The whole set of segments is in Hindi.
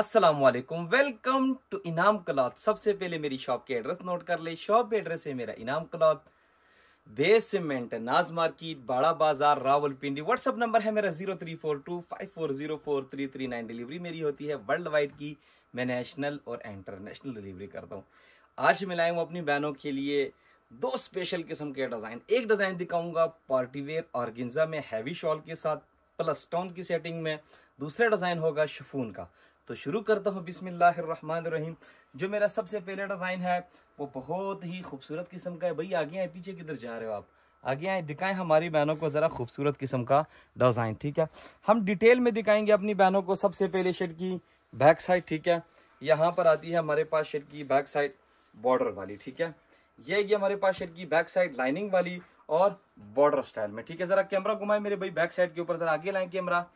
अस्सलामुअलैकुम, वेलकम टू इनाम क्लॉथ। सबसे पहले मेरी शॉप के एड्रेस नोट कर ले। शॉप एड्रेस है मेरा Inam cloth, basement, Naz market, Bara Bazaar, Rawalpindi. WhatsApp number है मेरा 0342540439। डिलीवरी मेरी होती है वर्ल्ड वाइड की, मैं नेशनल और इंटरनेशनल डिलीवरी करता हूँ। आज मिलाया हूँ अपनी बहनों के लिए दो स्पेशल किस्म के डिज़ाइन। एक डिज़ाइन दिखाऊंगा पार्टीवेयर ऑर्गेन्जा में हैवी शॉल के साथ प्लस स्टोन की सेटिंग में, दूसरा डिज़ाइन होगा शिफॉन का। तो शुरू करता हूँ बिस्मिल्लाहिर्रहमानिर्रहीम। जो मेरा सबसे पहला डिज़ाइन है वो बहुत ही खूबसूरत किस्म का है। भाई आगे आए, पीछे किधर जा रहे हो आप? आगे आए, दिखाएं हमारी बहनों को ज़रा खूबसूरत किस्म का डिज़ाइन। ठीक है, हम डिटेल में दिखाएंगे अपनी बहनों को। सबसे पहले शर्ट की बैक साइड, ठीक है, यहाँ पर आती है हमारे पास शर्ट की बैक साइड बॉर्डर वाली। ठीक है, ये हमारे पास शर्ट की बैक साइड लाइनिंग वाली और बॉर्डर स्टाइल में। ठीक है, ज़रा कैमरा घुमाएं मेरे भाई बैक साइड के ऊपर, ज़रा आगे लाएं कैमरा।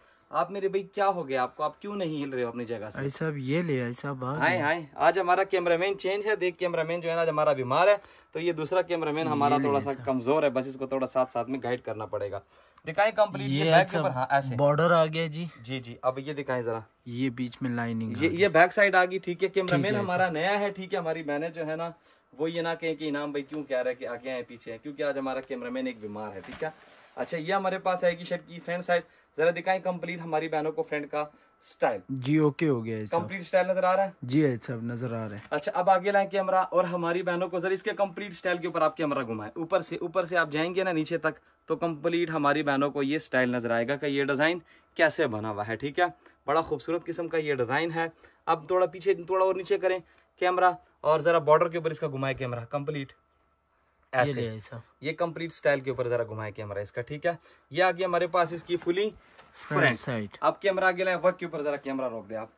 आप मेरे भाई क्या हो गया आपको? आप क्यों नहीं हिल रहे हो अपनी जगह से? साहब ये ले आई साहब, हाय। आज हमारा कैमरामैन चेंज है। देख, कैमरामैन जो है ना आज हमारा बीमार है, तो ये दूसरा कैमरामैन हमारा थोड़ा सा कमजोर है, बस इसको थोड़ा साथ साथ में गाइड करना पड़ेगा। दिखाएं कंप्लीट ये बैक के ऊपर। हाँ, ऐसे बॉर्डर आ गया जी जी जी। अब ये दिखाएं जरा, ये बीच में लाइनिंग, ये बैक साइड आ गई। ठीक है, कैमरामैन हमारा नया है। ठीक है, हमारी बहनें जो है ना वो ये ना कहें कि इनाम भाई क्यों कह रहे हैं कि आगे हैं पीछे हैं, क्योंकि आज हमारा कैमरामैन एक बीमार है। ठीक है, अच्छा ये हमारे पास आएगी शर्ट की फ्रंट साइड। जरा दिखाएं कंप्लीट हमारी बहनों को फ्रंट का स्टाइल। जी ओके हो गया, कंप्लीट स्टाइल नजर आ रहा है जी, सब नजर आ रहा है। अच्छा अब आगे लाएं कैमरा और हमारी बहनों को जरा इसके कंप्लीट स्टाइल के ऊपर आप कैमरा घुमाएं। ऊपर से आप जाएंगे ना नीचे तक, तो कंप्लीट हमारी बहनों को ये स्टाइल नजर आएगा कि ये डिजाइन कैसे बना हुआ है। ठीक है, बड़ा खूबसूरत किस्म का ये डिजाइन है। अब थोड़ा पीछे, थोड़ा और नीचे करें कैमरा और जरा बॉर्डर के ऊपर इसका घुमाए कैमरा कंप्लीट ऐसे। ये कंप्लीट स्टाइल के ऊपर जरा घुमाए कैमरा इसका। ठीक है, ये आगे हमारे पास इसकी फुली फ्रंट साइड। आप कैमरा आगे लाए, वर्क के ऊपर जरा कैमरा रोक दे आप।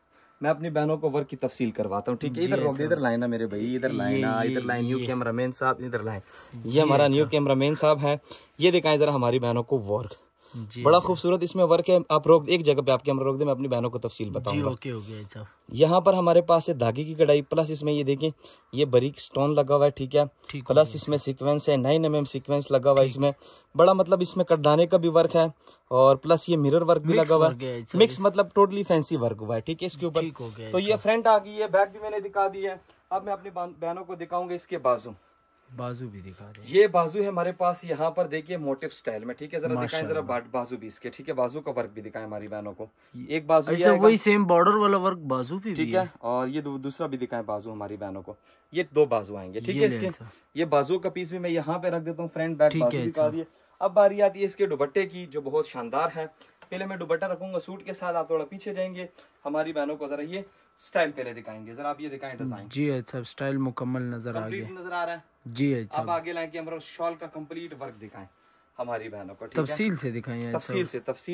मैं अपनी बहनों को वर्क की तफसील करवाता हूँ। ठीक है, इधर रोक दे, इधर लाइन ना मेरे भाई, इधर लाइन ना, इधर लाइन न्यू कैमरामैन साहब, इधर लाइन। ये हमारा न्यू कैमरामैन साहब है। ये दिखाएं जरा हमारी बहनों को वर्क, बड़ा खूबसूरत इसमें वर्क है। आप रोक, एक जगह पे आप कैमरा रोक दे, मैं अपनी बहनों को तफसील बताऊंगा। ओके हो गया। यहाँ पर हमारे पास है धागे की कढ़ाई प्लस इसमें ये देखें ये बारीक स्टोन लगा हुआ है। ठीक है, प्लस इसमें सीक्वेंस है, 9mm सीक्वेंस लगा हुआ है इसमें। बड़ा मतलब इसमें कटदाने का भी वर्क है और प्लस ये मिरर वर्क भी लगा हुआ है, मिक्स मतलब टोटली फैंसी वर्क हुआ है। ठीक है, इसके ऊपर तो ये फ्रंट आ गई है, बैक भी मैंने दिखा दी है। अब मैं अपनी बहनों को दिखाऊंगा इसके बाजू भी दिखा दे। ये बाजू है हमारे पास, यहाँ पर देखिए मोटिव स्टाइल में। ठीक है, जरा दिखाएं जरा बाजू भी इसके। ठीक है, बाजू का वर्क भी दिखाएं हमारी बहनों को। एक बाजू वही सेम बॉर्डर वाला वर्क बाजू भी। ठीक है, और ये दूसरा भी दिखाएं बाजू हमारी बहनों को। ये दो बाजू आएंगे। ठीक है, इसके ये बाजू का पीस भी मैं यहाँ पे रख देता हूँ, फ्रंट बैक बाजू दिखा दिए। अब बारी आती है इसके दुपट्टे की, जो बहुत शानदार है। पहले मैं दुपट्टा रखूंगा सूट के साथ, आप थोड़ा पीछे जाएंगे। हमारी बहनों को जरा ये स्टाइल पहले दिखाएंगे, जरा आप ये दिखाएं डिजाइन। जी अच्छा, स्टाइल मुकम्मल नजर आ गया, नजर आ रहा है जी अच्छा। अब आगे लाएं कैमरा, शॉल का कंप्लीट वर्क दिखाएं हमारी बहनों को। तफसील से दिखाएं, तफसील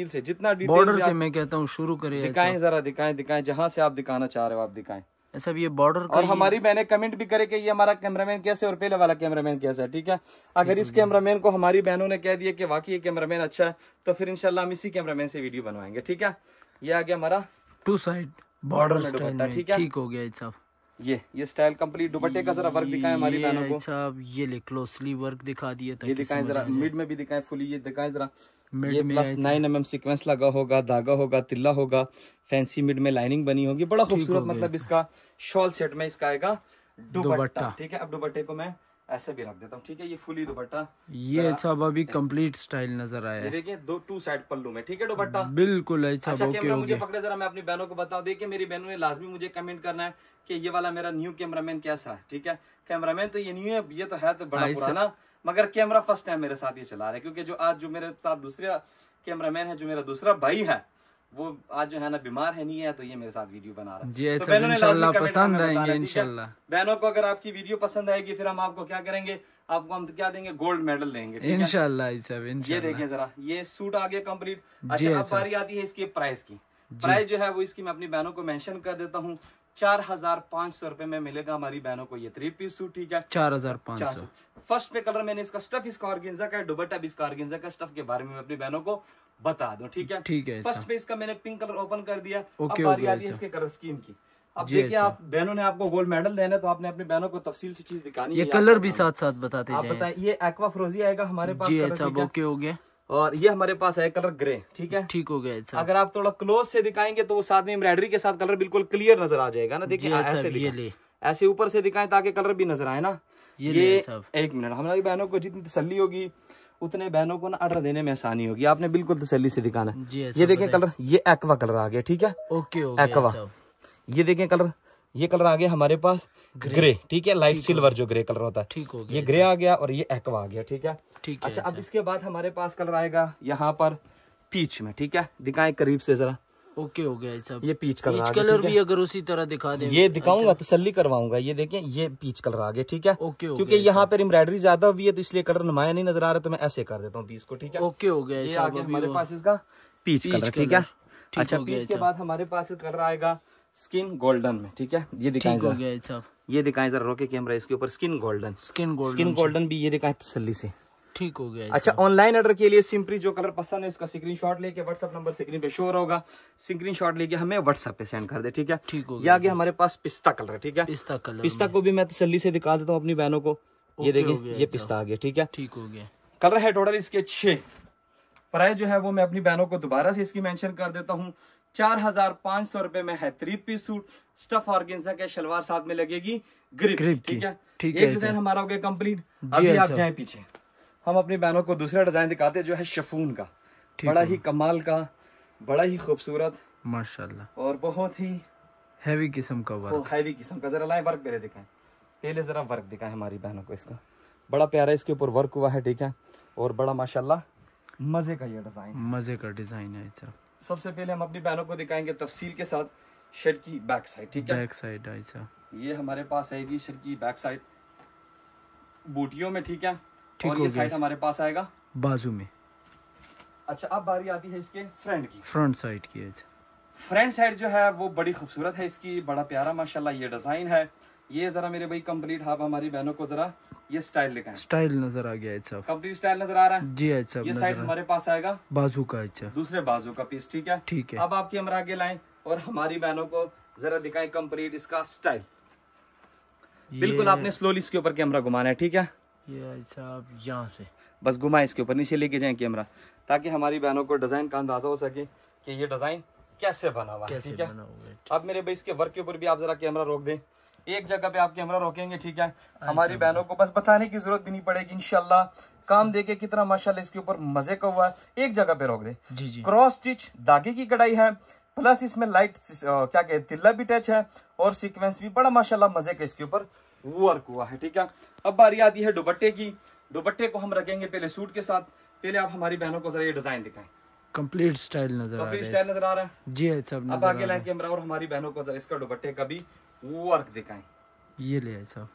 से जितना डिटेल बॉर्डर से मैं कहता हूं शुरू करें। दिखाएं जरा, दिखाएं जहां से आप दिखाना चाह रहे हो आप दिखाएं सब। ये बॉर्डर और हमारी बहनें कमेंट भी करे कि ये हमारा कैमरामैन कैसे और पहले वाला कैमरामैन कैसा है। ठीक है, अगर इस कैमरामैन को हमारी बहनों ने कह दिया कि वाकई ये कैमरामैन अच्छा है, तो फिर इंशाल्लाह हम इसी कैमरामैन से वीडियो बनवाएंगे। ठीक है, ये आ गया हमारा टू साइड बॉर्डर स्टाइल। ठीक है, ठीक हो गया। ये स्टाइल कंप्लीट। दुपट्टे का जरा वर्क दिखाएं हमारी बहनों को साहब। ये ले क्लोजली वर्क दिखा दिए, ये दिखाएं जरा, मिड में भी दिखाएं फुली। ये दिखाएं जरा, ये प्लस 9mm सीक्वेंस लगा होगा, धागा होगा, तिल्ला होगा, फैंसी मिड में लाइनिंग बनी होगी। बड़ा खूबसूरत मतलब इसका शॉल सेट में इसका आएगा दुपट्टा। ठीक है, अब दुपट्टे को मैं ऐसे भी रख देता हूँ। ठीक है, ये फुली दुपट्टा। ये अच्छा अभी कंप्लीट स्टाइल नजर आया है। देखिए दो टू साइड पल्लू में। ठीक है, दुपट्टा बिल्कुल अच्छा। कैमरा मुझे पकड़े जरा, मैं अपनी बहनों को बताऊँ। देखिए मेरी बहनों ने लाजमी मुझे कमेंट करना है कि ये वाला मेरा न्यू कैमरामैन कैसा है। ठीक है, कैमरामैन तो ये न्यू है, ये तो है तो बड़ा पुराना, मगर कैमरा फर्स्ट टाइम मेरे साथ ये चला रहा है, क्योंकि जो आज जो मेरे साथ दूसरा कैमरामैन है, जो मेरा दूसरा भाई है, वो आज जो है ना बीमार है नहीं है, तो ये मेरे साथ वीडियो बना रहा है। जी तो इंशाल्लाह पसंद आएंगे इंशाल्लाह। बहनों को अगर आपकी वीडियो पसंद आएगी, फिर हम आपको क्या करेंगे, आपको हम क्या देंगे, गोल्ड मेडल देंगे इंशाल्लाह। ये देखें जरा, ये सूट आ गया कंप्लीट। अच्छा अब बारी आती है इसके प्राइस की। प्राइस जो है वो इसकी मैं अपनी बहनों को मेंशन कर देता हूँ। 4500 रुपए में मिलेगा हमारी बहनों को ये 3 पीस सूट। ठीक है, 4500। फर्स्ट पे कलर मैंने इसका स्टफ, इसका ऑर्गेन्जा का दुपट्टा भी इसका ऑर्गेन्जा का। स्टफ के बारे में अपनी बहनों को बता दूं। ठीक है, ठीक है। फर्स्ट पे इसका मैंने पिंक कलर ओपन कर दिया। अब बारी आती है इसके कलर स्कीम की। अब देखिए आप बहनों ने आपको गोल्ड मेडल देना, तो आपने अपनी बहनों को तफसील से चीज दिखानी है। ये कलर भी साथ साथ बताते जाएं। आप बताएं, ये एक्वा फ्रोजी आएगा हमारे पास। जी अच्छा ओके हो गया। और ये हमारे पास है कलर ग्रे। ठीक है, ठीक हो गया। अगर आप थोड़ा क्लोज से दिखाएंगे तो वो साथ में एम्ब्रॉयडरी के साथ कलर बिल्कुल क्लियर नजर आ जाएगा ना। देखिए ऐसे ऐसे ऊपर से दिखाएं ताकि कलर भी नजर आए ना। ये एक मिनट, हमारी बहनों को जितनी तसल्ली होगी उतने बहनों को ना ऑर्डर देने में आसानी होगी। आपने बिल्कुल तसल्ली से दिखाना है। ये देखें कलर, ये एक्वा कलर आ गया। ठीक है, ओके एक्वा। ये देखें कलर, ये कलर आ गया हमारे पास ग्रे। ठीक है, लाइट सिल्वर जो ग्रे कलर होता है। ठीक हो गया, ये ग्रे आ गया और ये एक्वा आ गया। ठीक है, ठीक है। अच्छा, अब इसके बाद हमारे पास कलर आएगा यहाँ पर पीच में। ठीक है, दिखाएं करीब से जरा। ओके हो गया सब। ये पीच कलर भी अगर उसी तरह दिखा दें, ये दिखाऊंगा, तसल्ली करवाऊंगा। ये देखें, ये पीच कलर आ गया। ठीक है, ओके। क्योंकि यहाँ पर एम्ब्रॉयडरी ज्यादा हुई है तो इसलिए कलर नुमाया नहीं नजर आ रहा, तो मैं ऐसे कर देता हूँ पीस को। ठीक है, ओके हो गया हमारे पास इसका पीच कलर। ठीक है, अच्छा। पीच के बाद हमारे पास कलर आएगा स्किन गोल्डन में। ठीक है, ये दिखाएं जरा, ये दिखाएं जरा, रोके कैमरा इसके ऊपर। स्किन गोल्डन, स्किन गोल्डन भी ये दिखाएं तसल्ली से। ठीक हो गया। अच्छा, ऑनलाइन ऑर्डर के लिए सिंपली जो कलर पसंद है उसका स्क्रीनशॉट लेके व्हाट्सएप नंबर स्क्रीन पे शो होगा, स्क्रीनशॉट लेके हमें व्हाट्सएप पे सेंड कर दे। ठीक है, ठीक हो गया। ये हमारे पास पिस्ता कलर है। ठीक है, पिस्ता कलर, पिस्ता को भी मैं तसल्ली से दिखा देता हूँ अपनी बहनों को। ये देखिए, ये पिस्ता आ गया। ठीक है, ठीक हो गया। कलर है टोटल इसके 6। प्राइस जो है वो मैं अपनी बहनों को दोबारा से इसकी मेंशन कर देता हूँ। 4500 रुपए में है 3 पीस सूट, स्टफ ऑर्गेन्जा के शलवार साथ में लगेगी ग्रिप। ठीक है, ठीक है। एक डिजाइन हमारा हो गया कंप्लीट। अभी आप जाएं पीछे, हम अपनी बहनों को दूसरा डिजाइन दिखाते हैं जो है शिफॉन का। बड़ा ही कमाल का, बड़ा ही खूबसूरत माशाल्लाह, और बहुत ही हैवी किस्म का वर्क, हैवी किस्म का। जरा लाएं वर्क पहले दिखाएं, पहले जरा वर्क दिखाएं हमारी बहनों को। इसका बड़ा प्यारा इसके ऊपर वर्क हुआ है। ठीक है, और बड़ा माशाल्लाह मजे का ये डिजाइन, मजे का डिजाइन है। सबसे पहले हम अपनी बहनों को दिखाएंगे तफसील के साथ शर्ट की बैक साइड। ठीक है, बैक साइड ऐसा ये हमारे पास आएगी शर्ट की बैक साइड बूटियों में। ठीक है, ठीक हो गया। हमारे पास आएगा बाजू में। अच्छा, अब बारी आती है इसके फ्रंट की, फ्रंट साइड की। फ्रंट साइड जो है वो बड़ी खूबसूरत है इसकी, बड़ा प्यारा माशाल्लाह ये डिजाइन है। ये जरा मेरे भाई कंप्लीट हाफ हमारी बहनों को जरा ये स्टाइल दिखाएं। स्टाइल नजर आ गया, कंप्लीट स्टाइल नजर आ रहा है जी। अच्छा, ये साइड हमारे पास आएगा बाजू का। अच्छा, दूसरे बाजू का पीस। ठीक है, ठीक है। अब आपके हम आगे लाएं और हमारी बहनों को जरा दिखाएं कंप्लीट इसका स्टाइल। बिल्कुल आपने स्लोली इसके ऊपर कैमरा घुमाना है। ठीक है, ये साहब यहाँ से बस घुमाएं इसके ऊपर, नीचे लेके जाए कैमरा, ताकि हमारी बहनों को डिजाइन का अंदाजा हो सके की ये डिजाइन कैसे बना हुआ है। ठीक है, अब मेरे भाई इसके वर्क के ऊपर भी आप जरा कैमरा रोक दें, एक जगह पे आप कैमरा रोकेंगे। ठीक है, हमारी बहनों को बस बताने की जरूरत भी नहीं पड़ेगी इंशाल्लाह। काम देखे कितना माशाल्लाह इसके ऊपर मजे का हुआ है। एक जगह पे रोक दे जी जी। क्रॉस स्टिच धागे की कढ़ाई है, प्लस इसमें लाइट क्या कहते तिल्ला भी टच है, और सीक्वेंस भी बड़ा माशाल्लाह मजे का इसके ऊपर वर्क हुआ है। ठीक है, अब बारी आती है दुपट्टे की। दुपट्टे को हम रखेंगे पहले सूट के साथ। पहले आप हमारी बहनों को जरा ये डिजाइन दिखाएं। कंप्लीट स्टाइल नजर आ रहा है जी। सब अब आगे लाए कैमरा और हमारी बहनों को जरा इसका दुपट्टे का भी वर्क दिखाएं। ये ले साहब,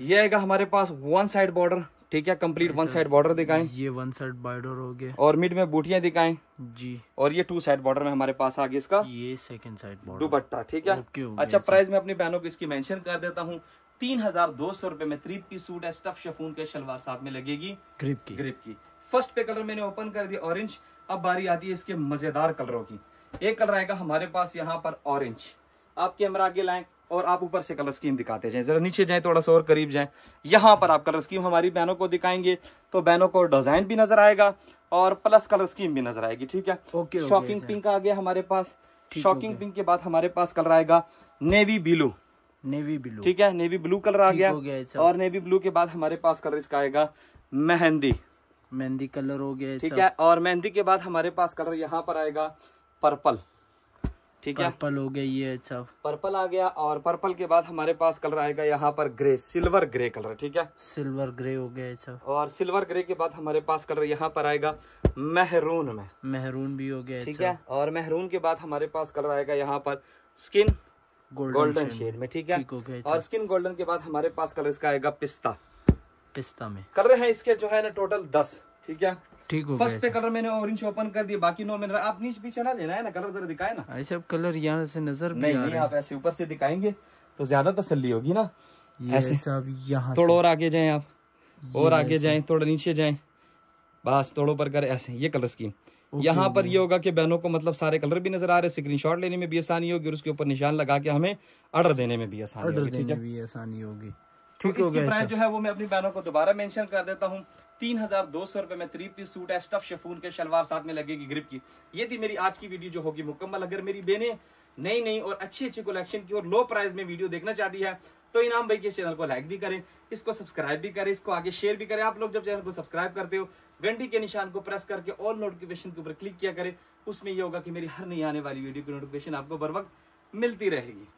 ये आएगा हमारे पास वन साइड बॉर्डर। ठीक है, कंप्लीट वन साइड बॉर्डर दिखाएं। ये वन साइड बॉर्डर हो गया, और मिड में बूटियां दिखाएं जी। और ये टू साइड बॉर्डर में हमारे पास आ गया इसका ये सेकंड साइड बॉर्डर दुपट्टा। ठीक है, अच्छा। प्राइस में अपनी बहनों को इसकी मेंशन कर देता हूँ। 3200 रुपए में 3 पीस सूट है, स्टफ शिफॉन के शलवार साथ में लगेगी ग्रिप की। फर्स्ट पे कलर मैंने ओपन कर दिया ऑरेंज। अब बारी आती है इसके मजेदार कलरों की। एक कलर आएगा हमारे पास यहाँ पर ऑरेंज। आप कैमरा आगे लाएं और आप ऊपर से कलर स्कीम दिखाते जाएं। जरा नीचे जाएं, थोड़ा सा और करीब जाएं। यहाँ पर आप कलर स्कीम हमारी बहनों को दिखाएंगे तो बहनों को डिजाइन भी नजर आएगा और प्लस कलर स्कीम भी नजर आएगी। ठीक है, ओके। शॉकिंग पिंक आ गया हमारे पास। शॉकिंग पिंक के बाद हमारे पास कलर आएगा नेवी ब्लू। नेवी ब्लू, ठीक है, नेवी ब्लू कलर आ गया। और नेवी ब्लू के बाद हमारे पास कलर इसका आएगा मेहंदी कलर हो गया। ठीक है, और मेहंदी के बाद हमारे पास कलर यहाँ पर आएगा पर्पल। ठीक है, पर्पल हो गया। ये अच्छा पर्पल आ गया, और पर्पल के बाद हमारे पास कलर आएगा यहाँ पर ग्रे, सिल्वर ग्रे कलर। ठीक है, सिल्वर ग्रे हो गया अच्छा। और सिल्वर ग्रे के बाद हमारे पास कलर यहाँ पर आएगा मेहरून में। मेहरून भी हो गया, ठीक है। और मेहरून के बाद हमारे पास कलर आएगा यहाँ पर स्किन गोल्डन शेड में। ठीक है, और स्किन गोल्डन के बाद हमारे पास कलर इसका आएगा पिस्ता में। कलर है इसके जो है ना टोटल 10। ठीक है, ठीक हो गया। फर्स्ट पे कलर मैंने ऑरेंज ओपन कर दिया, बाकी 9 में आप नीचे पीछे ना लेना है ना, कलर जरा दिखाए ना। ऐसे कलर यहाँ से नजर भी नहीं आप ऐसे ऊपर से दिखाएंगे तो ज्यादा तसल्ली होगी ना। ऐसे यहाँ थोड़ा और आगे जाएं, आप और आगे जाएं, थोड़ा नीचे जाएं, बस थोड़ा ऊपर कर ऐसे। ये कलर स्कीम यहाँ पर ये होगा कि बहनों को मतलब सारे कलर भी नजर आ रहे, स्क्रीनशॉट लेने में भी आसानी होगी और उसके ऊपर निशान लगा के हमें ऑर्डर देने में भी आसानी होगी। ठीक है, प्राइस जो है वो मैं अपनी बहनों को दोबारा मेंशन कर देता हूँ। 3,200 रुपए में 3 पीस सूट है, स्टफ शिफॉन के, शलवार साथ में लगेगी ग्रिप की। ये थी मेरी आज की वीडियो जो होगी मुकम्मल। अगर मेरी बहने नई और अच्छी कलेक्शन की और लो प्राइस में वीडियो देखना चाहती है तो इनाम भाई के चैनल को लाइक भी करें, इसको सब्सक्राइब भी करें, इसको आगे शेयर भी करें। आप लोग जब चैनल को सब्सक्राइब करते हो घंटी के निशान को प्रेस करके ऑल नोटिफिकेशन के ऊपर क्लिक किया करें, उसमें यह होगा कि मेरी हर नई आने वाली वीडियो की नोटिफिकेशन आपको बर वक्त मिलती रहेगी।